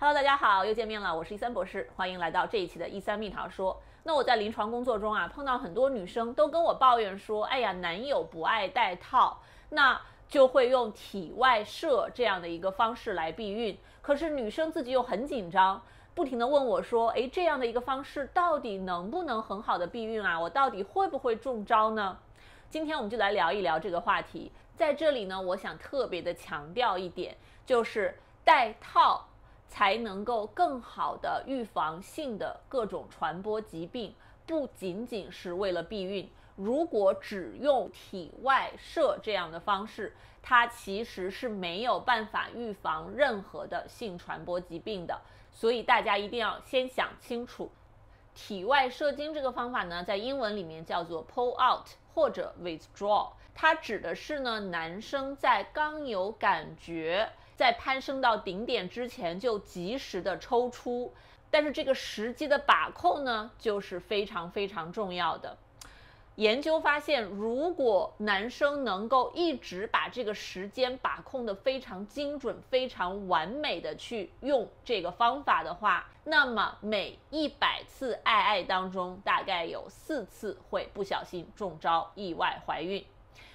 Hello， 大家好，又见面了，我是13博士，欢迎来到这一期的13蜜桃说。那我在临床工作中啊，碰到很多女生都跟我抱怨说，哎呀，男友不爱戴套，那就会用体外射这样的一个方式来避孕。可是女生自己又很紧张，不停地问我说，哎，这样的一个方式到底能不能很好的避孕啊？我到底会不会中招呢？今天我们就来聊一聊这个话题。在这里呢，我想特别的强调一点，就是戴套才能够更好的预防性的各种传播疾病，不仅仅是为了避孕。如果只用体外射这样的方式，它其实是没有办法预防任何的性传播疾病的。所以大家一定要先想清楚，体外射精这个方法呢，在英文里面叫做 pull out 或者 withdraw， 它指的是呢，男生在刚有感觉，在攀升到顶点之前就及时的抽出，但是这个时机的把控呢，就是非常非常重要的。研究发现，如果男生能够一直把这个时间把控的非常精准、非常完美的去用这个方法的话，那么每100次爱当中，大概有4次会不小心中招，意外怀孕。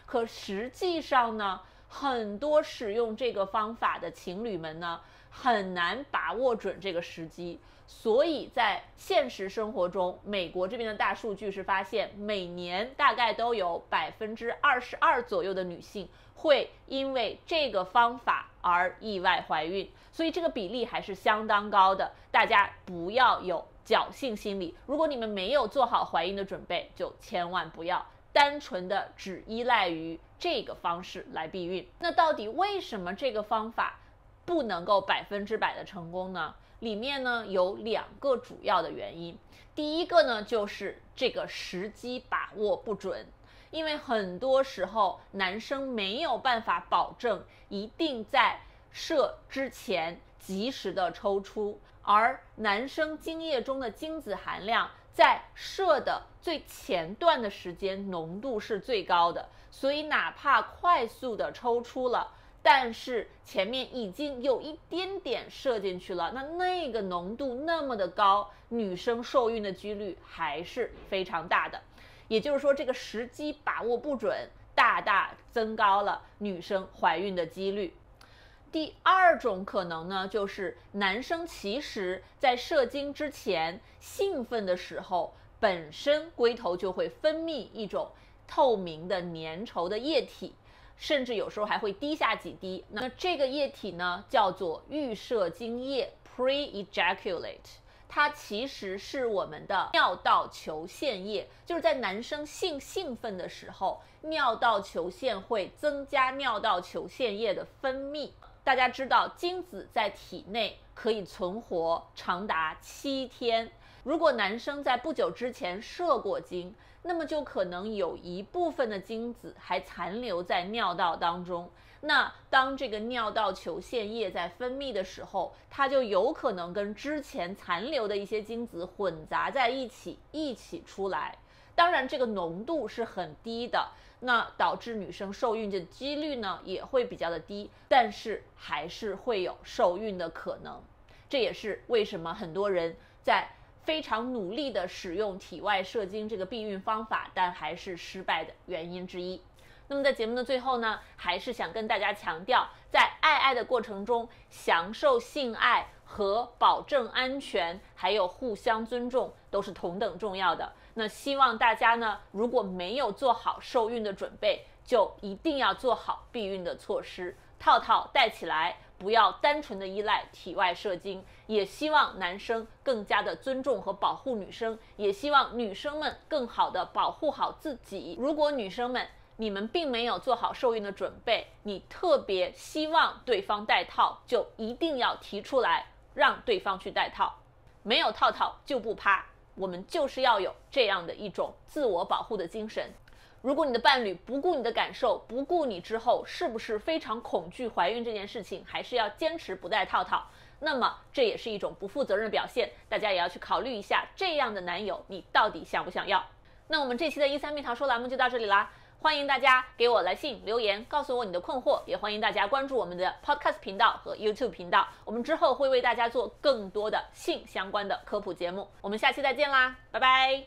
可实际上呢，很多使用这个方法的情侣们呢，很难把握准这个时机。所以在现实生活中，美国这边的大数据是发现，每年大概都有22%左右的女性会因为这个方法而意外怀孕，所以这个比例还是相当高的。大家不要有侥幸心理，如果你们没有做好怀孕的准备，就千万不要单纯的只依赖于这个方式来避孕。那到底为什么这个方法不能够100%的成功呢？里面呢有2个主要的原因。第一个呢，就是这个时机把握不准，因为很多时候男生没有办法保证一定在射之前及时的抽出，而男生精液中的精子含量在射的最前段的时间浓度是最高的，所以哪怕快速的抽出了，但是前面已经有一点点射进去了，那个浓度那么的高，女生受孕的几率还是非常大的。也就是说，这个时机把握不准，大大增高了女生怀孕的几率。第二种可能呢，就是男生其实在射精之前兴奋的时候，本身龟头就会分泌一种透明的粘稠的液体，甚至有时候还会滴下几滴。那这个液体呢，叫做预射精液 preejaculate， 它其实是我们的尿道球腺液，就是在男生性兴奋的时候，尿道球腺会增加尿道球腺液的分泌。大家知道，精子在体内可以存活长达7天。如果男生在不久之前射过精，那么就可能有一部分的精子还残留在尿道当中。那当这个尿道球腺液在分泌的时候，它就有可能跟之前残留的一些精子混杂在一起出来。当然，这个浓度是很低的，那导致女生受孕的几率呢也会比较的低，但是还是会有受孕的可能。这也是为什么很多人在非常努力的使用体外射精这个避孕方法，但还是失败的原因之一。那么在节目的最后呢，还是想跟大家强调，在爱的过程中，享受性爱和保证安全，还有互相尊重，都是同等重要的。那希望大家呢，如果没有做好受孕的准备，就一定要做好避孕的措施，套套戴起来，不要单纯的依赖体外射精。也希望男生更加的尊重和保护女生，也希望女生们更好的保护好自己。如果女生们你们并没有做好受孕的准备，你特别希望对方戴套，就一定要提出来让对方去戴套，没有套套就不趴。我们就是要有这样的一种自我保护的精神。如果你的伴侣不顾你的感受，不顾你之后是不是非常恐惧怀孕这件事情，还是要坚持不戴套套，那么这也是一种不负责任的表现。大家也要去考虑一下，这样的男友你到底想不想要。那我们这期的13蜜桃说栏目就到这里啦。欢迎大家给我来信留言，告诉我你的困惑，也欢迎大家关注我们的 Podcast 频道和 YouTube 频道，我们之后会为大家做更多的性相关的科普节目。我们下期再见啦，拜拜。